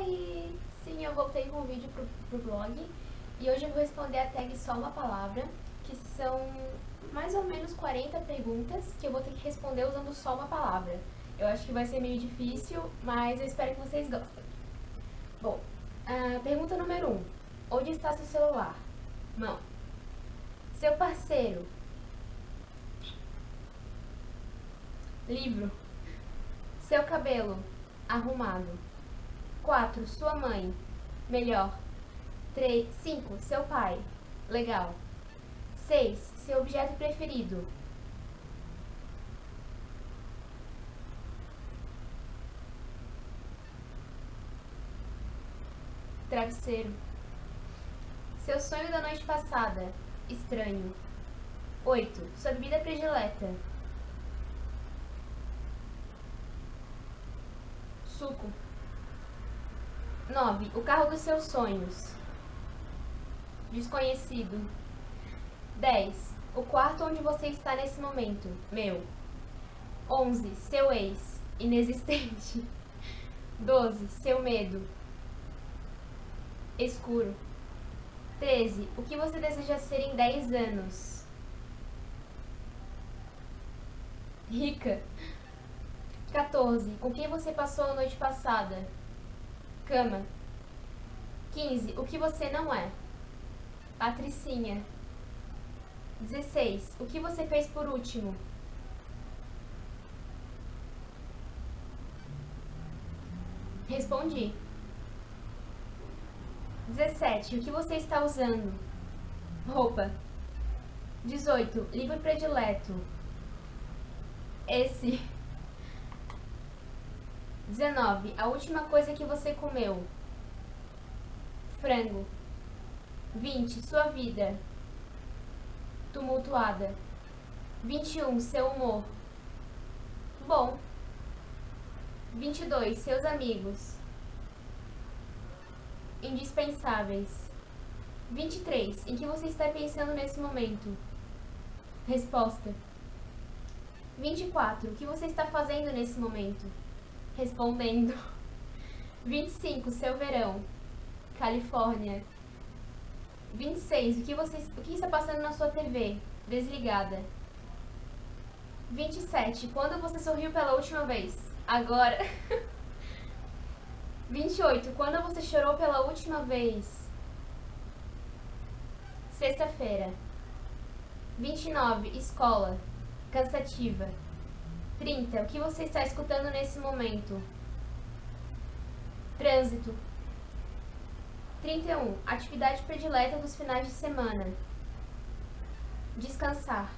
Oi! Sim, eu voltei com o vídeo pro blog e hoje eu vou responder a tag Só Uma Palavra, que são mais ou menos 40 perguntas que eu vou ter que responder usando só uma palavra. Eu acho que vai ser meio difícil, mas eu espero que vocês gostem. Bom, pergunta número 1. Onde está seu celular? Mão. Seu parceiro? Livro. Seu cabelo? Arrumado. 4. Sua mãe. Melhor. 5. Seu pai. Legal. 6. Seu objeto preferido. Travesseiro. Seu sonho da noite passada. Estranho. 8. Sua bebida predileta. Suco. 9. O carro dos seus sonhos. Desconhecido. 10. O quarto onde você está nesse momento. Meu. 11. Seu ex. Inexistente. 12. Seu medo. Escuro. 13. O que você deseja ser em 10 anos? Rica. 14. Com quem você passou a noite passada? Cama. 15. O que você não é? Patricinha. 16. O que você fez por último? Respondi. 17. O que você está usando? Roupa. 18. Livro predileto. Esse. 19. A última coisa que você comeu. Frango. 20. Sua vida. Tumultuada. 21. Seu humor. Bom. 22. Seus amigos. Indispensáveis. 23. Em que você está pensando nesse momento? Resposta. 24. O que você está fazendo nesse momento? Respondendo. 25. Seu verão. Califórnia. 26. O que está passando na sua TV? Desligada. 27. Quando você sorriu pela última vez? Agora. 28. Quando você chorou pela última vez? Sexta-feira. 29. Escola. Cansativa. 30. O que você está escutando nesse momento? Trânsito. 31. Atividade predileta dos finais de semana. Descansar.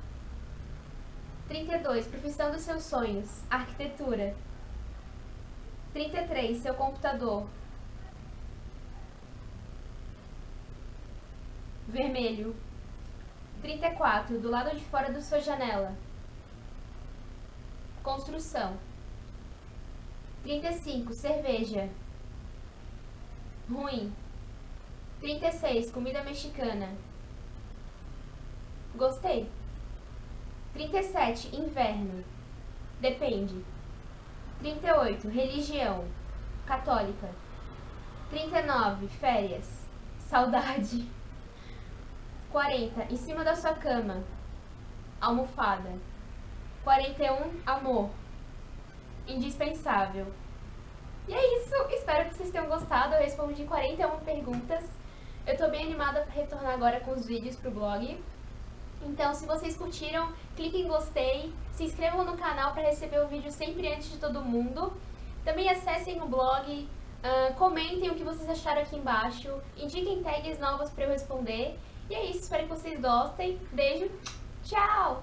32. Profissão dos seus sonhos. Arquitetura. 33. Seu computador. Vermelho. 34. Do lado de fora da sua janela. Construção. 35. Cerveja. Ruim. 36. Comida mexicana. Gostei. 37. Inverno. Depende. 38. Religião. Católica. 39. Férias. Saudade. 40. Em cima da sua cama. Almofada. 41. Amor. Indispensável. E é isso. Espero que vocês tenham gostado. Eu respondi 41 perguntas. Eu tô bem animada para retornar agora com os vídeos pro blog. Então, se vocês curtiram, cliquem em gostei, se inscrevam no canal para receber o vídeo sempre antes de todo mundo. Também acessem o blog, comentem o que vocês acharam aqui embaixo, indiquem tags novas para eu responder. E é isso, espero que vocês gostem. Beijo, tchau!